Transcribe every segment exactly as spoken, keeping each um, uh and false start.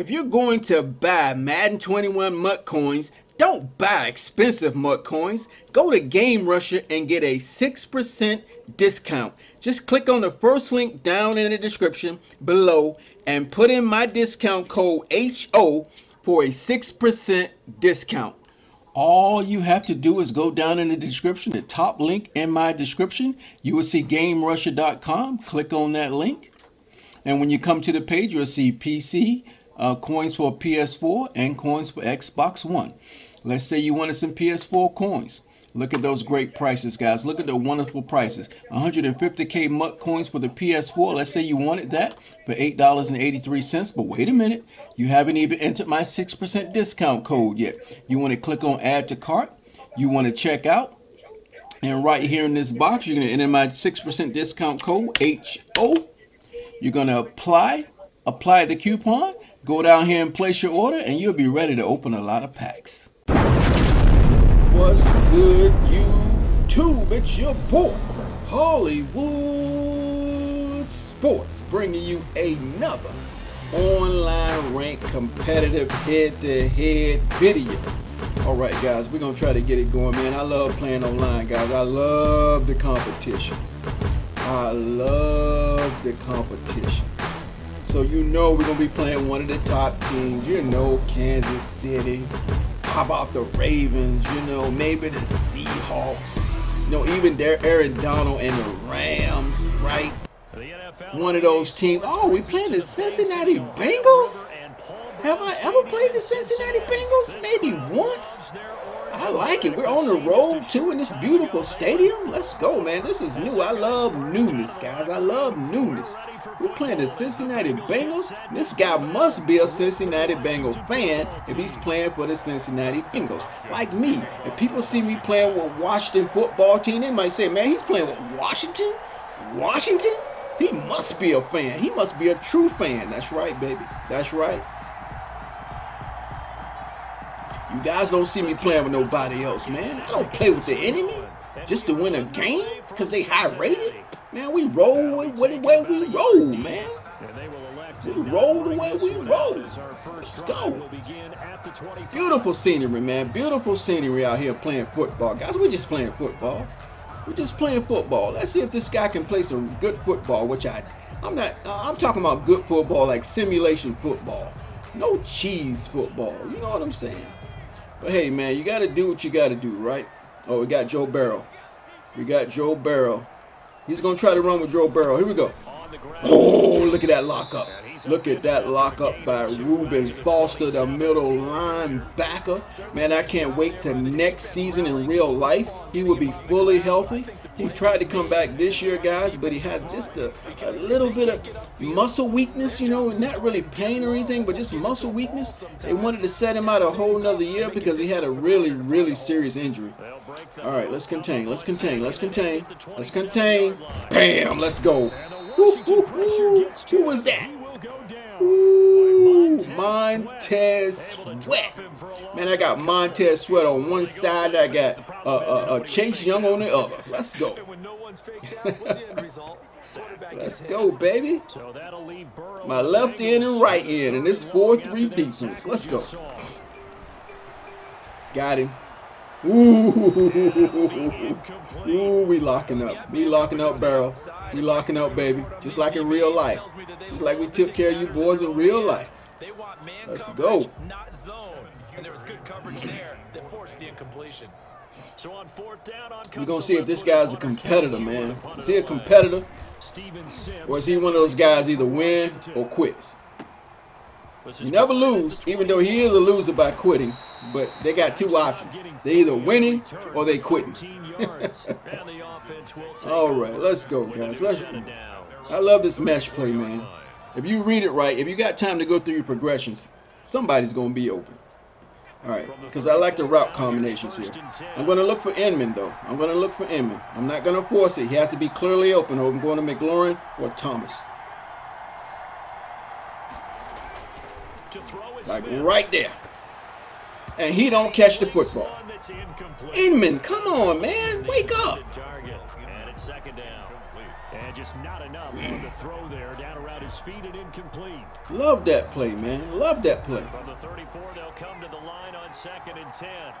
If you're going to buy Madden twenty-one Mutt coins, don't buy expensive Mutt coins. Go to Game Rusher and get a six percent discount. Just click on the first link down in the description below and put in my discount code H O for a six percent discount. All you have to do is go down in the description, the top link in my description. You will see Game Rusher dot com. Click on that link. And when you come to the page, you'll see P C, uh, coins for P S four, and coins for Xbox One. Let's say you wanted some P S four coins. Look at those great prices, guys. Look at the wonderful prices. one hundred fifty K Mutt coins for the P S four. Let's say you wanted that for eight dollars and eighty-three cents. But wait a minute. You haven't even entered my six percent discount code yet. You want to click on Add to Cart. You want to check out. And right here in this box, you're going to enter my six percent discount code, H O. You're going to apply. Apply the coupon. Go down here and place your order. And you'll be ready to open a lot of packs. What's good, YouTube? It's your boy, Hollywood Sports, bringing you another online ranked competitive head-to-head video. All right, guys, we're going to try to get it going, man. I love playing online, guys. I love the competition. I love the competition. So you know we're going to be playing one of the top teams. You know, Kansas City. How about the Ravens, you know, maybe the Seahawks, you know, even their Aaron Donald and the Rams, right? One of those teams. Oh, we playing the Cincinnati Bengals? Have I ever played the Cincinnati Bengals? Maybe once. I like it. We're on the road, too, in this beautiful stadium. Let's go, man. This is new. I love newness, guys. I love newness. We're playing the Cincinnati Bengals. This guy must be a Cincinnati Bengals fan if he's playing for the Cincinnati Bengals. Like me, if people see me playing with Washington football team, they might say, man, he's playing with Washington? Washington? He must be a fan. He must be a true fan. That's right, baby. That's right. You guys don't see me playing with nobody else, man. I don't play with the enemy just to win a game because they high-rated. Man, we roll the way we roll, man. We roll the way we roll. Let's go. Beautiful scenery, man. Beautiful scenery out here playing football. Guys, we're just playing football. We're just playing football. Let's see if this guy can play some good football, which I, I'm not, uh, I'm talking about good football, like simulation football. No cheese football. You know what I'm saying? But hey, man, you got to do what you got to do, right? Oh, we got Joe Burrow. We got Joe Burrow. He's going to try to run with Joe Burrow. Here we go. Oh, look at that lockup. Look at that lockup by Ruben Foster, the middle linebacker. Man, I can't wait to next season in real life. He will be fully healthy. He tried to come back this year, guys, but he had just a, a little bit of muscle weakness, you know, and not really pain or anything, but just muscle weakness. They wanted to set him out a whole nother year because he had a really, really serious injury. All right, let's contain, let's contain, let's contain, let's contain. Bam, let's go. Ooh, ooh, ooh. Who was that? Ooh, Montez Sweat. Man, I got Montez Sweat on one side. I got uh, uh, uh, Chase Young on the other. Let's go. Let's go, baby. My left end and right end in this four three defense. Let's go. Got him. Ooh. Ooh, we locking up. We locking up, Burrow. We locking up, baby. Just like in real life. Just like we took care of you boys in real life. Let's go. We're going to see if this guy's a competitor, man. Is he a competitor? Or is he one of those guys either win or quits? You never lose, even though he is a loser by quitting. But they got two options. They either winning or they quitting. All right, let's go, guys. Let's, I love this match play, man. If you read it right, if you got time to go through your progressions, somebody's going to be open. All right, because I like the route combinations here. I'm going to look for Inman, though. I'm going to look for Inman. I'm not going to force it. He has to be clearly open, or I'm going to McLaurin or Thomas. Like right there. And he don't catch the football. Inman, come on, man. Wake up. Yeah, just not enough on the throw there, down around his feet and incomplete. Love that play, man. Love that play. From the thirty-four, they'll come to the line on second and ten.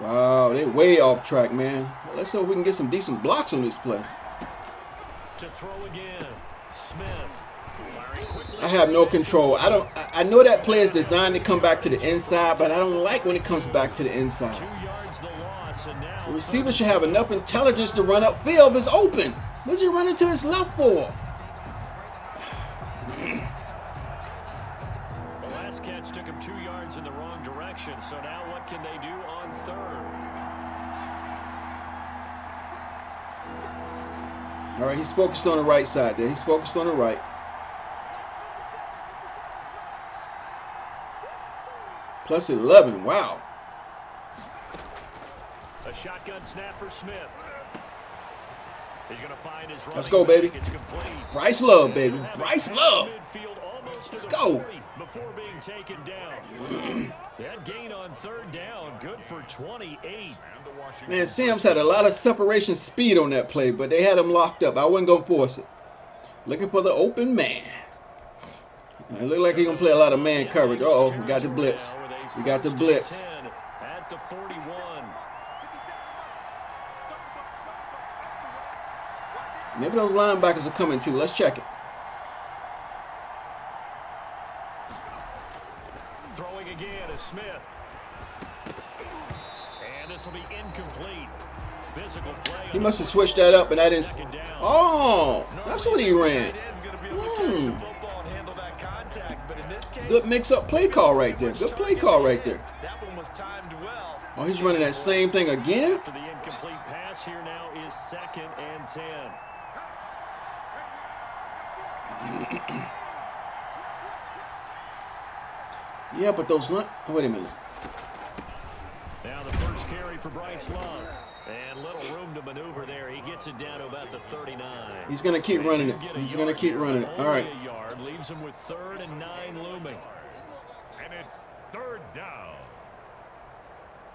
Wow, they way off track, man. Let's hope we can get some decent blocks on this play. To throw again, Smith. I have no control. I don't. I know that play is designed to come back to the inside, but I don't like when it comes back to the inside. The receiver should have enough intelligence to run upfield. It's open. What's he running to his left for? The last catch took him two yards in the wrong direction. So now what can they do on third? All right, he's focused on the right side there. He's focused on the right. Plus eleven. Wow. A shotgun snap for Smith. He's gonna find his running. Let's go, baby. Bryce Love, baby. Bryce Love. Let's go. Before being taken down. That gain on third down, good for twenty-eight. Man, Sims had a lot of separation speed on that play, but they had him locked up. I wasn't gonna force it. Looking for the open man. It looked like he's gonna play a lot of man coverage. Uh oh, we got the blitz. We got the blitz. At the forty-one. Maybe those linebackers are coming too. Let's check it. Throwing again is Smith. And this will be incomplete. Physical play. He must have switched that up and I didn't. Oh, that's what he ran. Mm. Good mix-up play call right there. Good play call right there. Oh, he's running that same thing again? Yeah, but those... Oh, wait a minute. Now the first carry for Bryce Love. And little room to maneuver there. He gets it down to about the thirty-nine. He's going to keep running it. He's going to keep running it. All right. Yard leaves him with third and nine looming. And it's third down.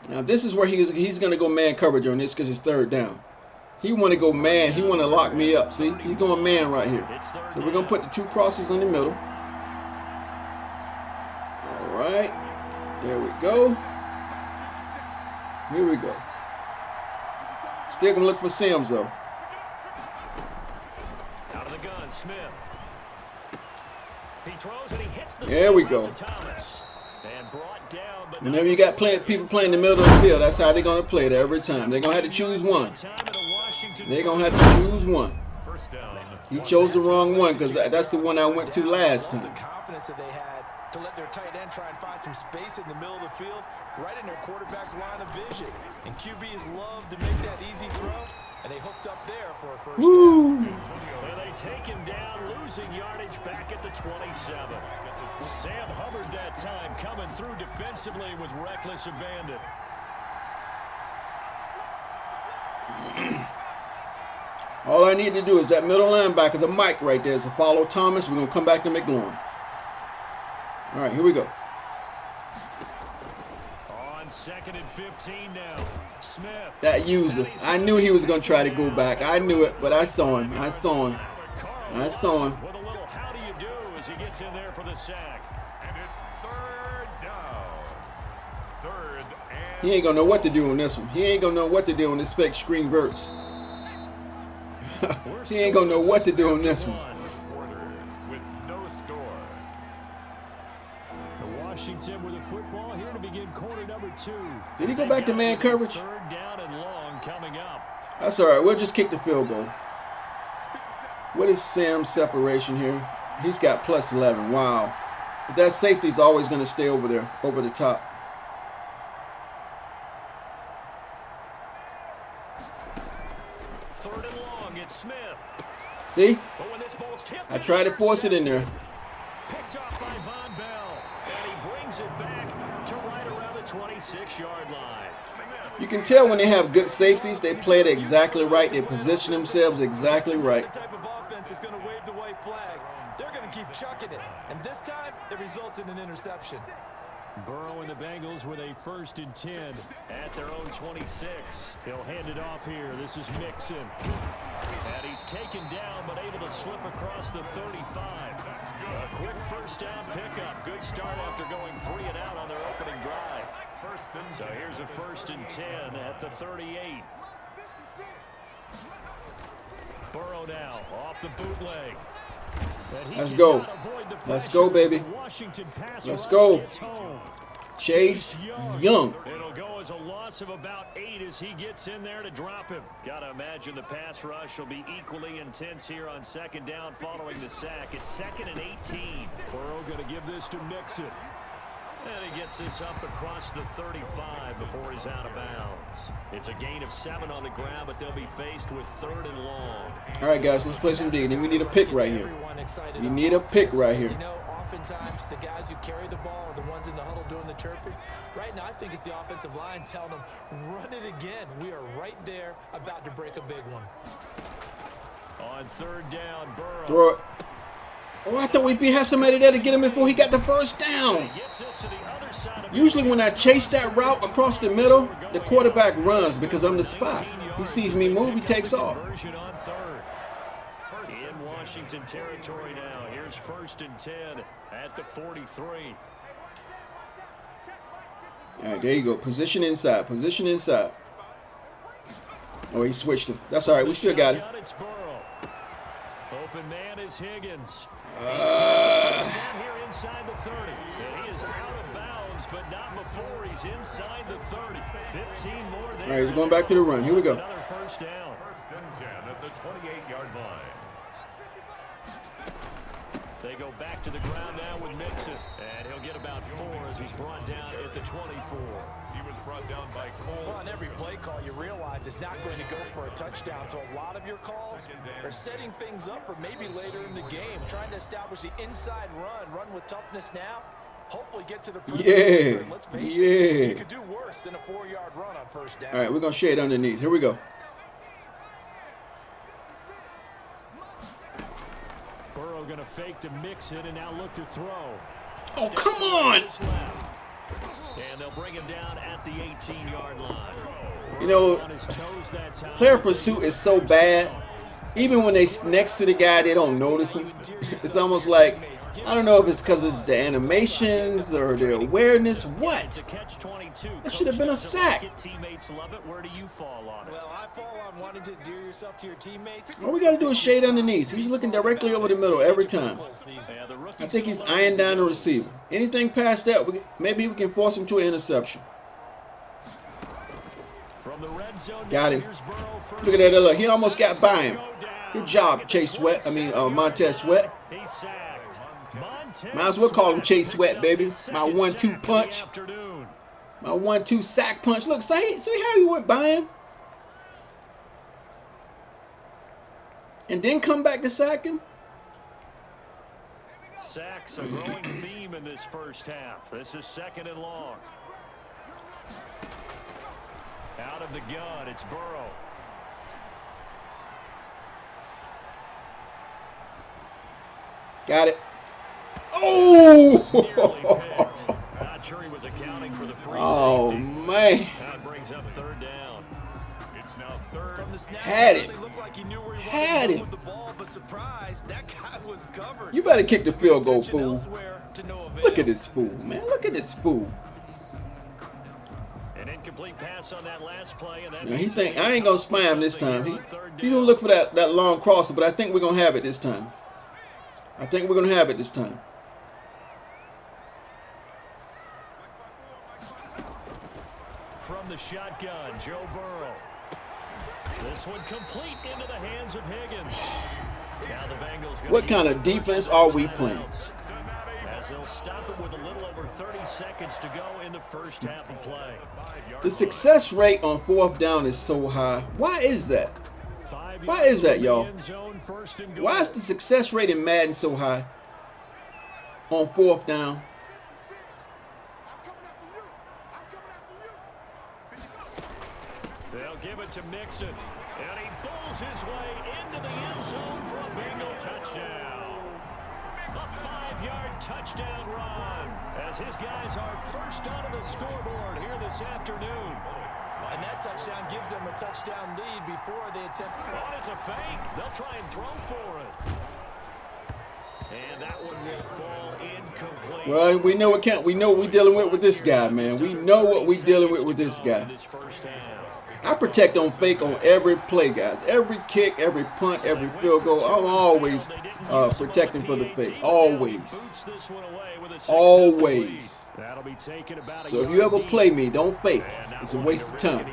Now this is where he is, he's going to go man coverage on this because it's third down. He want to go man. He want to lock me up. See, he's going man right here. So we're going to put the two crosses in the middle. All right. There we go. Here we go. They're gonna look for Sims though. Out of the gun, Smith. He throws and he hits the there we go. Thomas, and brought down, but whenever you got play, people playing in the middle of the field, that's how they're gonna play it every time. They're gonna have to choose one. They're gonna have to choose one. He chose the wrong one because that's the one I went to last time. The confidence that they had to let their tight end try and find some space in the middle of the field, right in their quarterback's line of vision. And Q Bs love to make that easy throw, and they hooked up there for a first down. And they take him down, losing yardage back at the twenty-seven. Sam Hubbard that time coming through defensively with reckless abandon. All I need to do is that middle linebacker, the mic right there, is to follow Thomas. We're going to come back to McLaurin. All right, here we go. On second and fifteen now, Smith. That user. I knew he was going to try to go back. I knew it, but I saw him. I saw him. I saw him. With a little how do you do as he gets in there for the sack. And it's third down. Third and he ain't going to know what to do on this one. He ain't going to know what to do on this fake screen verts. He ain't going to know what to do on this one. Washington with a football here to begin quarter number two. Did he go back to man coverage? Third down and long coming up. That's all right. We'll just kick the field goal. What is Sam's separation here? He's got plus eleven. Wow. But that safety's always going to stay over there, over the top. Third and long. It's Smith. See? I tried to force it in there. Picked off by Von Bell. It back to right around the twenty-six yard line. You can tell when they have good safeties, they play it exactly right. They position themselves exactly right. This type of offense is going to wave the white flag. They're going to keep chucking it, and this time it results in an interception. Burrow and the Bengals with a first and ten at their own twenty-six. They'll hand it off here. This is Mixon. And he's taken down, but able to slip across the thirty-five. A quick first down pickup. Good start after going three and out on their opening drive. So here's a first and ten at the thirty-eight. Burrow now off the bootleg. Let's go. Let's go, baby. Let's go. Chase Young. It'll go as a loss of about eight as he gets in there to drop him. Got to imagine the pass rush will be equally intense here on second down following the sack. It's second and eighteen. Burrow going to give this to Mixon. And he gets this up across the thirty-five before he's out of bounds. It's a gain of seven on the ground, but they'll be faced with third and long. All right, guys, let's play some D. Then we need a pick right here. We need a pick right here. You know, oftentimes the guys who carry the ball are the ones in the huddle doing the chirping. Right now, I think it's the offensive line telling them, run it again. We are right there, about to break a big one. On third down, Burrow. Throw it. Oh, I thought we'd be have somebody there to get him before he got the first down. Usually when I chase that route across the middle, the quarterback runs because I'm the spot. He sees me move, he takes off. In Washington territory now, here's first and ten at the forty-three. All right, there you go. Position inside, position inside. Oh, he switched him. That's all right, we still got it. Open man is Higgins. Uh, he's down here inside the thirty. And he is out of bounds, but not before he's inside the thirty. fifteen more there. All right, he's going back to the run. Here we go. Another first down. First and ten at the twenty-eight yard line. They go back to the ground now with Mixon, and he'll get about four as he's brought down at the twenty-four. Brought down by Cole. Well, on every play call, you realize it's not going to go for a touchdown, so a lot of your calls are setting things up for maybe later in the game, trying to establish the inside run, run with toughness now, hopefully get to the perimeter. Yeah, let's face yeah. It, you could do worse than a four-yard run on first down. All right, we're going to shade underneath. Here we go. Burrow going to fake to Mixon and now look to throw. Oh, Steps come on! And they'll bring him down at the eighteen yard line. You know, player pursuit is so bad. Even when they next to the guy, they don't notice him. It's almost like, I don't know if it's because it's the animations or their awareness. What? That should have been a sack. All we got to do is shade underneath. He's looking directly over the middle every time. I think he's eyeing down the receiver. Anything past that, we, maybe we can force him to an interception. Got him. Look at that. Look, he almost got by him. Good job, Chase Sweat. I mean, uh, Montez Sweat. Might as well call him Chase Sweat, baby. My one-two punch. My one-two sack punch. Look, see, see how he went by him? And then come back to sack him? Sacks a growing theme in this first half. This is second and long. Out of the gun, it's Burrow. Got it. Oh! Not sure he was accounting for the free oh, safety. Man. That brings up third down. It's now third. From the snap, had it. Looked like he knew where he had it. With the ball, but surprise, that guy was covered. You better kick the field goal, fool. Look at this fool, man. Look at this fool. An incomplete pass on that last play, and that now he think I ain't gonna spy him this time. He he gonna look for that that long crosser, but I think we're gonna have it this time. I think we're gonna have it this time. From the shotgun, Joe Burrow. This one complete into the hands of Higgins. Now the Bengals. What kind of defense are we playing? They'll stop it with a little over thirty seconds to go in the first half of play. The success rate on fourth down is so high. Why is that? Why is that, y'all? Why is the success rate in Madden so high on fourth down? They'll give it to Mixon, and he bulls his way into the end zone for a Bengal touchdown. twenty-five yard touchdown run as his guys are first onto the scoreboard here this afternoon. And that touchdown gives them a touchdown lead before they attempt. Oh, it's a fake. They'll try and throw for it. And that one will fall incomplete. Well, we know it can't. We know what we're dealing with with this guy, man. We know what we're dealing with with this guy. I protect on fake on every play, guys. Every kick, every punt, every field goal. I'm always uh, protecting for the fake. Always. Always. So if you ever play me, don't fake. It's a waste of time.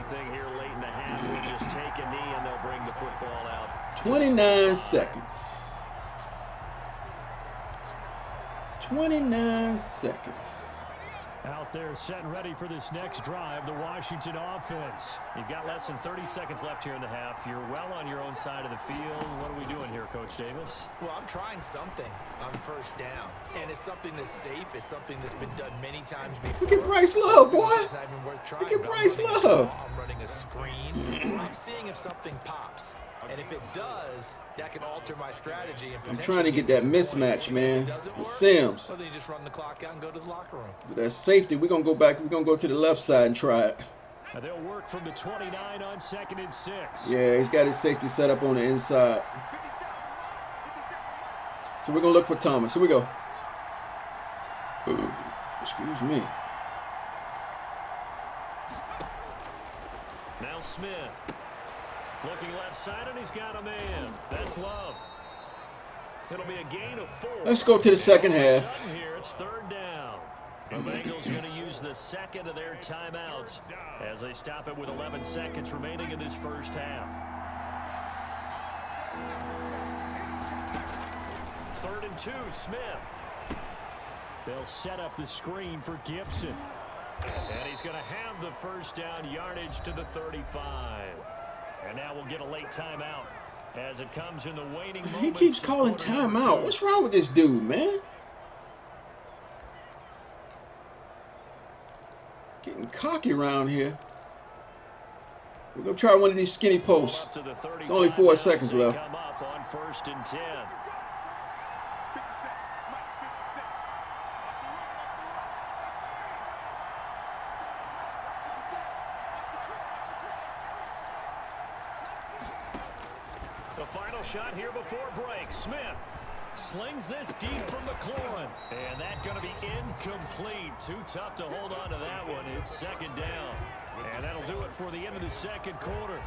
twenty-nine seconds. twenty-nine seconds. Out there, set and ready for this next drive, the Washington offense. You've got less than thirty seconds left here in the half. You're well on your own side of the field. What are we doing here, Coach Davis? Well, I'm trying something on first down, and it's something that's safe. It's something that's been done many times before. Look at Bryce Love, boy. It's not even worth trying. Look at Bryce Love. I'm running a screen. I'm seeing if something pops. And if it does, that can alter my strategy. And I'm trying to get that mismatch, man. The Sims. Well, then you just run the clock out and go to the locker room. With that safety, we're going to go back. We're going to go to the left side and try it. And they'll work from the twenty-nine on second and six. Yeah, he's got his safety set up on the inside. So we're going to look for Thomas. Here we go. Ooh, excuse me. Now Smith. Looking left side, and he's got a man. That's Love. It'll be a gain of four. Let's go to the second half. Here, it's third down. The Bengals going to use the second of their timeouts as they stop it with eleven seconds remaining in this first half. Third and two, Smith. They'll set up the screen for Gibson. And he's going to have the first down yardage to the thirty-five. And now we'll get a late timeout as it comes in the waning moment. He keeps calling timeout. What's wrong with this dude, man? Getting cocky around here. We're going to try one of these skinny posts. It's only four seconds left. Come up on first and ten. Shot here before break. Smith slings this deep from McLaurin, and that's going to be incomplete. Too tough to hold on to that one. It's second down, and that'll do it for the end of the second quarter.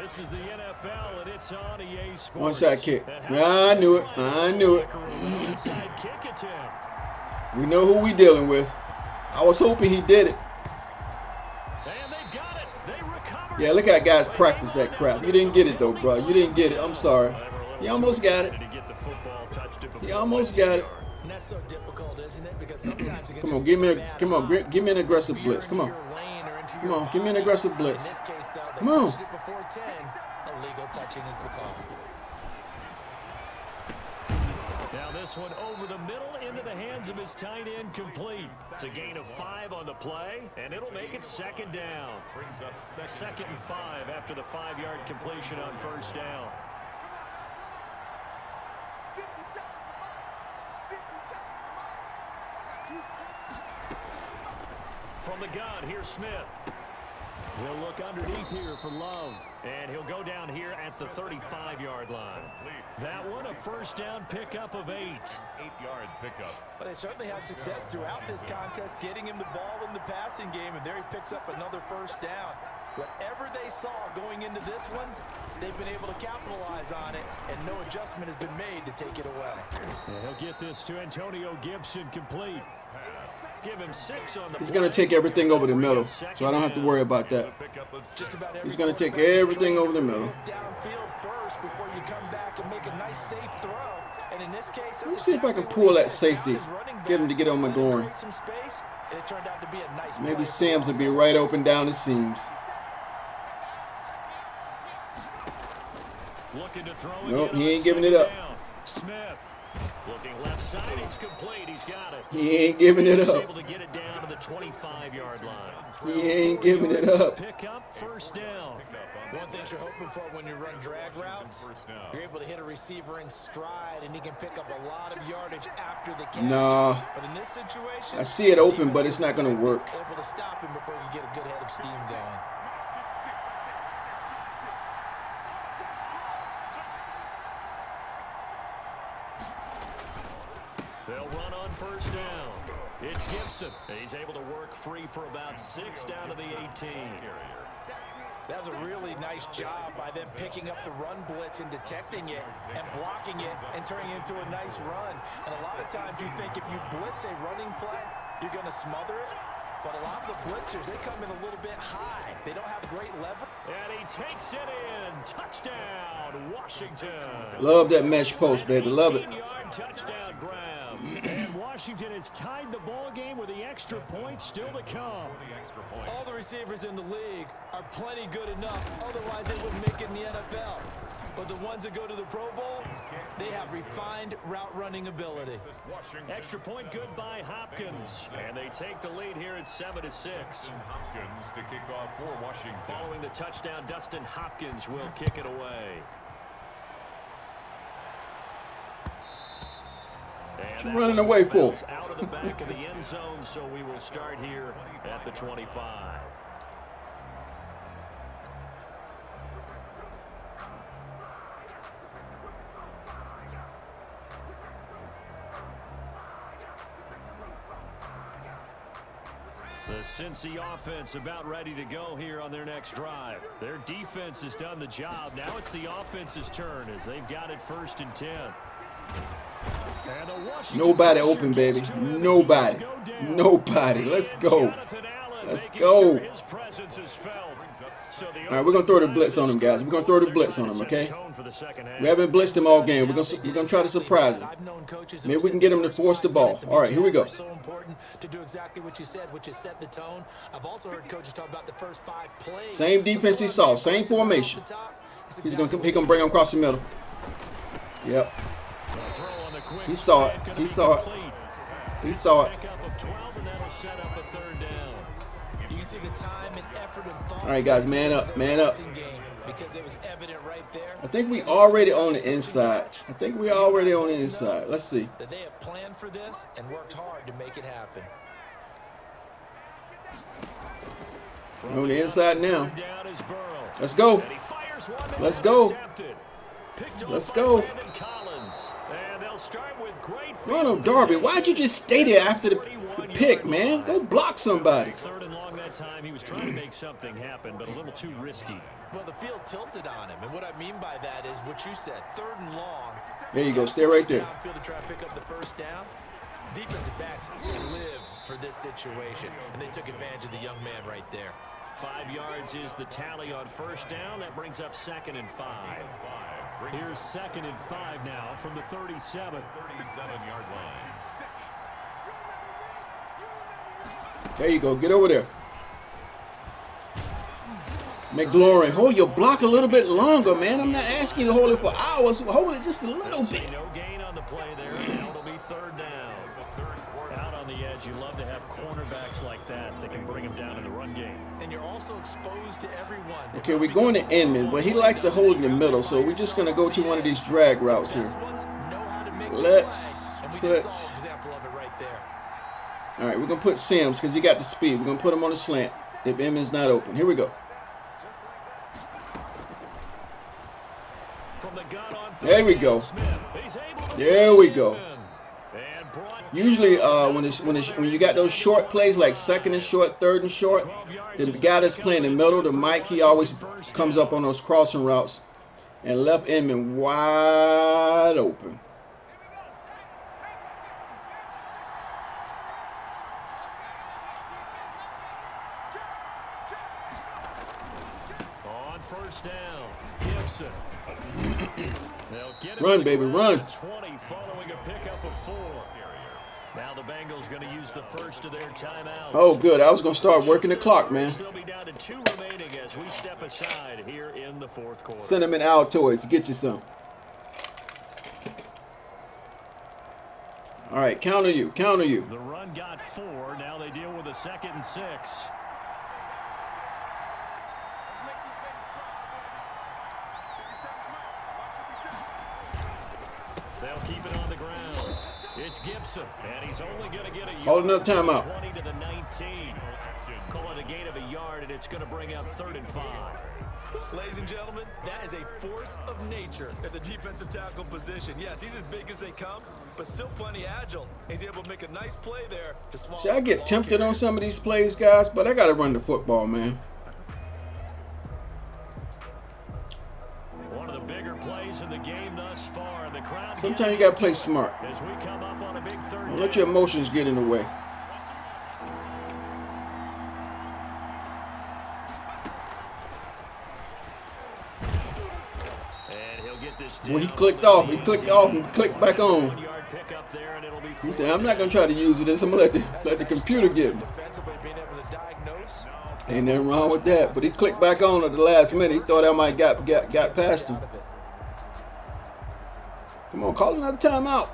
This is the N F L, and it's on E A Sports. Onside kick. I knew it. I knew it. We know who we dealing with. I was hoping he did it. Yeah, look how guys practice that crap. You didn't get it, though, bro. You didn't get it. I'm sorry. You almost got it. You almost got it. Come on, give me a, come on, give me an aggressive blitz. Come on. Come on, give me an aggressive blitz. Come on. Now this one over the middle into the hands of his tight end, complete. It's a gain of five on the play, and it'll make it second down. Brings up second, second and five after the five-yard completion on first down. From the gun, here's Smith. He'll look underneath here for Love, and he'll go down here at the thirty-five yard line. That one, a first down pickup of eight. Eight-yard pickup. But they certainly had success throughout this contest, getting him the ball in the passing game, and there he picks up another first down. Whatever they saw going into this one, they've been able to capitalize on it, and no adjustment has been made to take it away. And he'll get this to Antonio Gibson, complete. Give him six on the He's going to take everything over the middle, so I don't have to worry about that. He's going to take everything over the middle. Let me see if I can pull that safety, get him to get on McLaurin. Maybe Sims will be right open down the seams. Nope, he ain't giving it up. Smith. Looking left side, it's complete. He's got it. He ain't giving it up. He's able to get it down to the twenty-five yard line. He ain't giving it up. Pick up first down. One thing you're hoping for when you run drag routes, you're able to hit a receiver in stride, and he can pick up a lot of yardage after the catch. Nah. But in this situation, I see it open, but it's not going to work. Able to stop him before you get a good head of steam going. They'll run on first down. It's Gibson. He's able to work free for about six down to the eighteen. That's a really nice job by them picking up the run blitz and detecting it and blocking it and turning it into a nice run. And a lot of times you think if you blitz a running play, you're going to smother it. But a lot of the blitzers, they come in a little bit high. They don't have great leverage. And he takes it in. Touchdown, Washington. Love that mesh post, baby. Love it. Touchdown grab. And Washington has tied the ball game with the extra point still to come. All the receivers in the league are plenty good enough. Otherwise, they wouldn't make it in the N F L. But the ones that go to the Pro Bowl, they have refined route running ability. Extra point good by Hopkins. And they take the lead here at seven to six. Hopkins to kick off for Washington. Following the touchdown, Dustin Hopkins will kick it away. And you're running away for out of the back of the end zone, so we will start here at the twenty-five. The Cincy offense about ready to go here on their next drive. Their defense has done the job. Now it's the offense's turn as they've got it first and ten. And nobody open, baby. Nobody. Nobody. Let's go. Let's go. All right, we're going to throw the blitz on him, guys. We're going to throw the blitz on him, okay? We haven't blitzed him all game. We're going we're going to try to surprise him. Maybe we can get him to force the ball. All right, here we go. So important to do exactly what you said, which is set the tone. I've also heard coaches talk about the first five plays. Same defense he saw, same formation. He's going to pick him, bring him across the middle. Yep. He saw it. He saw it. He saw it. All right, guys, man up, man up. I think we already on the inside. I think we already on the inside. Let's see. They have planned for this and worked hard to make it happen. We're on the inside now. Let's go. Let's go. Let's go. Ronald Darby, why'd you just stay there after the pick, man? Go block somebody. Third and long that time, he was trying to make something happen, but a little too risky. Well, the field tilted on him, and what I mean by that is what you said, third and long. There you go, stay right there. Downfield to try to pick up the first down. Defensive backs live for this situation, and they took advantage of the young man right there. Five yards is the tally on first down. That brings up second and five. Here's second and five now from the thirty-seven. thirty-seven yard line. There you go. Get over there. McLaurin, hold your block a little bit longer, man. I'm not asking you to hold it for hours. Hold it just a little bit. No gain on the play there. Now it'll be third down. Out on the edge, you love to have cornerbacks like that that can bring them down in the run game. And you're also exposed to everyone. Okay, we're going to Inman, but he likes to hold in the middle, so we're just going to go to one of these drag routes here. Let's put... All right, we're going to put Sims because he got the speed. We're going to put him on a slant if Inman's not open. Here we go. There we go. There we go. Usually, uh, when it's, when it's, when you got those short plays like second and short, third and short, the guy that's playing in the middle, the Mike, he always comes up on those crossing routes and left Inman wide open. On first down, Gibson. Run, baby, run. twenty following a pickup of four. Now the Bengals going to use the first of their timeouts. Oh, good. I was going to start working the clock, man. Still be down to two remaining as we step aside here in the fourth quarter. Cinnamon Altoids, get you some. All right, counter you, counter you. The run got four. Now they deal with a second and six. They'll keep it on the ground. It's Gibson, and he's only going to get a yard. Hold another timeout. twenty to the nineteen. Call it a gain of a yard, and it's going to bring up third and five. Ladies and gentlemen, that is a force of nature at the defensive tackle position. Yes, he's as big as they come, but still plenty agile. He's able to make a nice play there. To swallow. See, I get tempted on some of these plays, guys, but I got to run the football, man. One of the bigger plays in the game thus far. The crowd. Sometimes you got to play smart. As we come up on a big third. Don't let your emotions get in the way. When he clicked off, he clicked off and clicked back on. He said, I'm not going to try to use it. I'm going to let the, let the computer get me. Ain't nothing wrong with that. But he clicked back on at the last minute. He thought I might got, got, got past him. Come on, call another timeout.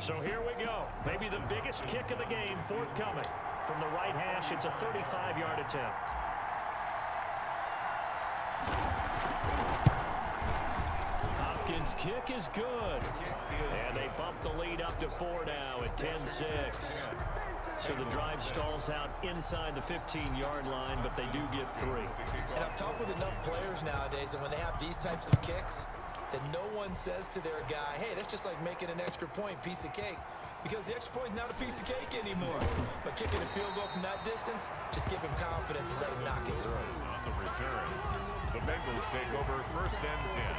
So here we go. Maybe the biggest kick of the game forthcoming. From the right hash, it's a thirty-five yard attempt. Hopkins' kick is good. And they bump the lead up to four now at ten six. So the drive stalls out inside the fifteen yard line, but they do get three. And I've talked with enough players nowadays, and when they have these types of kicks, that no one says to their guy, hey, that's just like making an extra point, piece of cake. Because the extra point's not a piece of cake anymore. But kicking a field goal from that distance, just give him confidence and let him knock it through. On the return, the Bengals take over first and ten.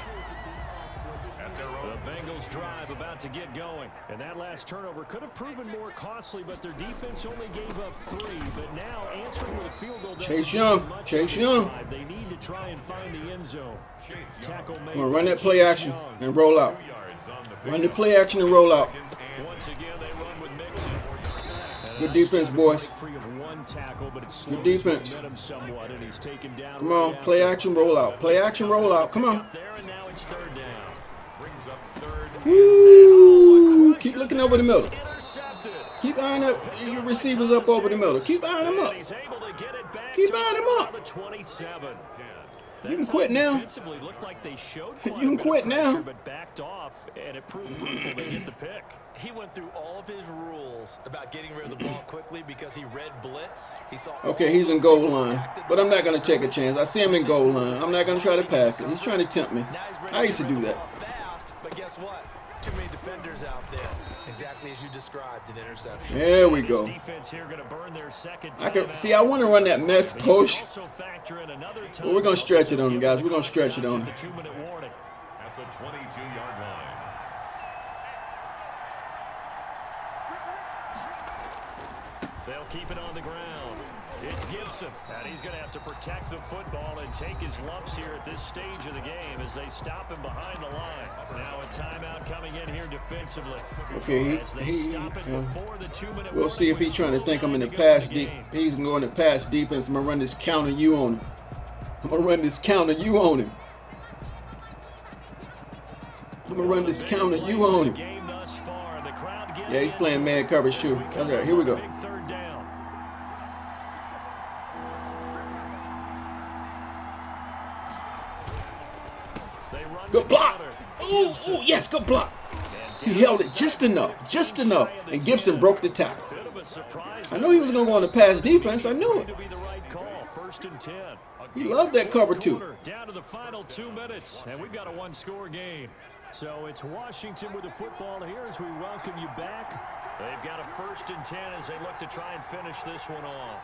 At their own. The Bengals drive about to get going. And that last turnover could have proven more costly, but their defense only gave up three. But now answering with a field goal. Chase Young. Chase Young. They need to try and find the end zone. Tackle I'm going to run that play action and roll out. Run the play action and roll out. Once again, they run with Mixon. Good defense, boys. Good defense. Come on, play action, roll out. Play action, roll out. Come on. Woo! Keep looking over the middle. Keep eyeing up your receivers up over the middle. Keep eyeing them up. Keep eyeing them up. You can quit now. You can quit now. But backed off, and it proved fruitful to get the pick. He went through all of his rules about getting rid of the ball quickly because he read blitz. He saw. Okay, he's in goal line, but I'm not going to take a chance. I see him in goal line. I'm not going to try to pass it. He's trying to tempt me. I used to do that. Fast, but guess what? Too many defenders out there. Exactly as you described an interception. There we go. I can see. I want to run that mess post. But we're gonna stretch it on, guys. We're gonna stretch it on. They'll keep it on the ground. It's Gibson, and he's going to have to protect the football and take his lumps here at this stage of the game as they stop him behind the line. Now a timeout coming in here defensively. Okay, as they he, stop it yeah. before the two-minute we'll see if he's trying to think I'm in the pass deep. He's going to pass defense. I'm going to run this counter you on him. I'm going to run this counter you on him. I'm going to run this counter you on him. Yeah, he's playing man coverage too. Okay, here we go. Good block. Ooh, ooh, yes, good block. He held it just enough, just enough, and Gibson broke the tackle. I knew he was going to go on the pass defense. I knew it. He loved that cover two. Down to the final two minutes, and we've got a one-score game. So it's Washington with the football here as we welcome you back. They've got a first and ten as they look to try and finish this one off.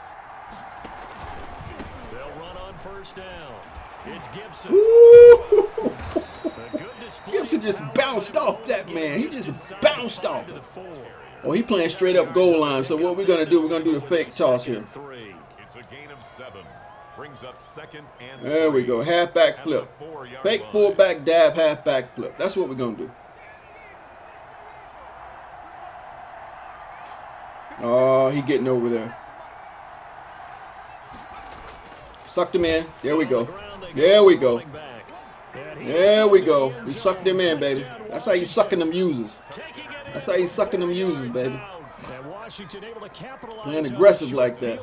They'll run on first down. It's Gibson. Ooh. Gibson just bounced off that man. He just bounced off. Oh, he playing straight up goal line. So what we're gonna do? We're gonna do the fake toss here. There we go. Half back flip. Fake full back dab. Half back flip. That's what we're gonna do. Oh, he getting over there. Sucked him in. There we go. There we go. There we go. We sucked him in, baby. That's how you sucking them users. That's how you sucking them users, baby. And aggressive like that.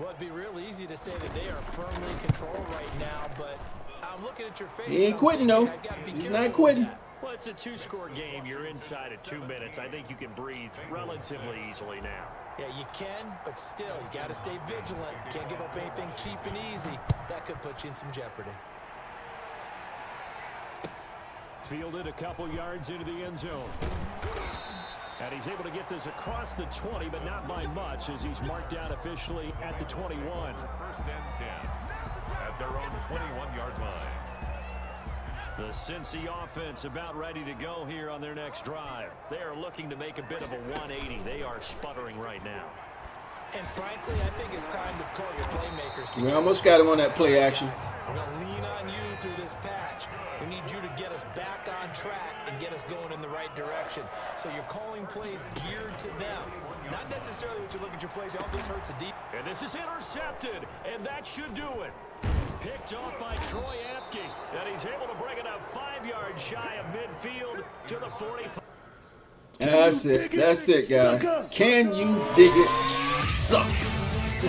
Well, it'd be real easy to say that they are firmly in control right now, but I'm looking at your face. He ain't quitting, though. He's not quitting. Well, it's a two-score game. You're inside of two minutes. I think you can breathe relatively easily now. Yeah, you can, but still, you got to stay vigilant. Can't give up anything cheap and easy. That could put you in some jeopardy. Fielded a couple yards into the end zone. And he's able to get this across the twenty, but not by much, as he's marked down officially at the twenty-one. First and ten at their own twenty-one-yard line. The Cincy offense about ready to go here on their next drive. They are looking to make a bit of a one eighty. They are sputtering right now. And frankly, I think it's time to call your playmakers. To we almost got him on that play action. We're going to lean on you through this patch. We need you to get us back on track and get us going in the right direction. So you're calling plays geared to them. Not necessarily what you look at your plays. All this hurts a deep. And this is intercepted, and that should do it. Picked off by Troy Apke, and he's able to bring it up five yards shy of midfield to the forty-five. That's it. That's it, guys. Can you dig it? Sucks.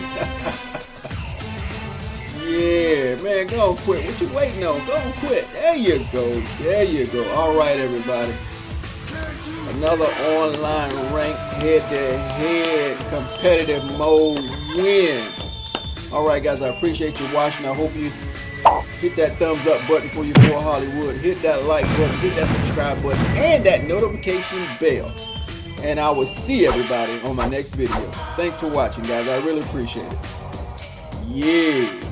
Yeah, man, go and quit. What you waiting on? Go and quit. There you go. There you go. All right, everybody. Another online ranked head-to-head competitive mode win. All right, guys, I appreciate you watching. I hope you hit that thumbs up button for your boy Hollywood. Hit that like button. Hit that subscribe button and that notification bell. And I will see everybody on my next video. Thanks for watching, guys. I really appreciate it. Yeah.